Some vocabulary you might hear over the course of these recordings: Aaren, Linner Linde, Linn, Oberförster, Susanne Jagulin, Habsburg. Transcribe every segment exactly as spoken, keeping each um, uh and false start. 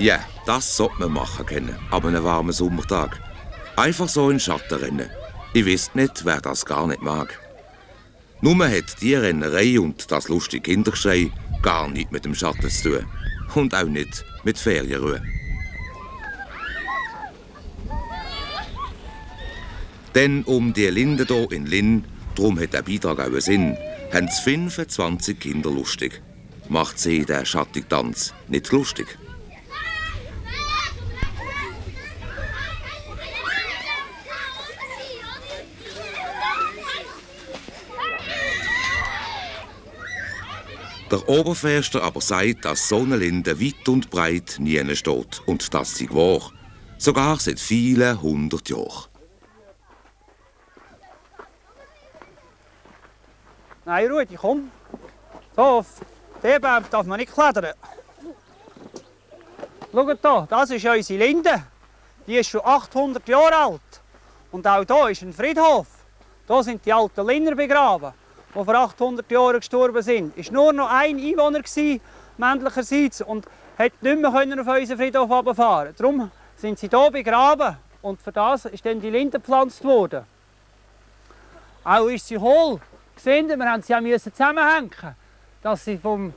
Ja, yeah, das sollte man machen können, aber einen warmen Sommertag. Einfach so in den Schatten rennen. Ich weiss nicht, wer das gar nicht mag. Nur hat die Rennerei und das lustige Kindergeschrei gar nichts mit dem Schatten zu tun. Und auch nicht mit Ferienruhe. Denn um die Linde hier in Linn, darum hat der Beitrag auch einen Sinn, haben es fünfundzwanzig Kinder lustig. Macht sie den schattigen Tanz nicht lustig? Der Oberförster aber sagt, dass so eine Linde weit und breit nie steht. Und das sei wahr. Sogar seit vielen hundert Jahren. Nein, Rudi, komm. So, auf diesen Baum darf man nicht klettern. Schaut hier, das ist unsere Linde. Die ist schon achthundert Jahre alt. Und auch hier ist ein Friedhof. Hier sind die alten Linner begraben, die vor achthundert Jahren gestorben sind. Es war nur noch ein Einwohner, männlicherseits, und konnte nicht mehr auf unseren Friedhof runterfahren. Darum sind sie hier begraben. Und für das ist dann die Linde gepflanzt worden. Auch ist sie hohl. Wir mussten sie auch zusammenhängen, dass sie vom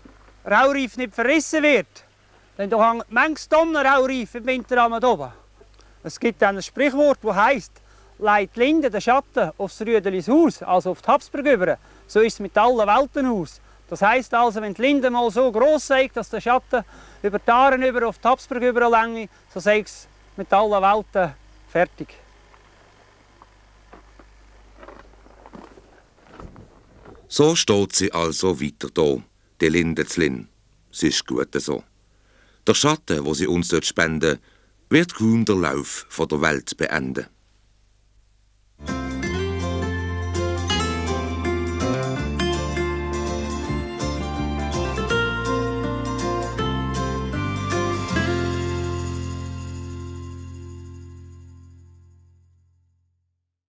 Raureif nicht verrissen wird. Denn da hängt manches Tonnen Raureif im Winter hier oben. Es gibt dann ein Sprichwort, das heisst, legt die Linde den Schatten aufs Rüdelis Haus, also auf die Habsburg über. So ist es mit allen Welten aus. Das heisst also, wenn die Linde mal so gross sei, dass der Schatten über die Aaren über auf die Habsburg über lange, so sei es mit allen Welten fertig. So steht sie also weiter hier, die Linde zu Linn. Sie ist gut so. Der Schatten, den sie uns dort spenden, wird kaum den Lauf der Welt beenden.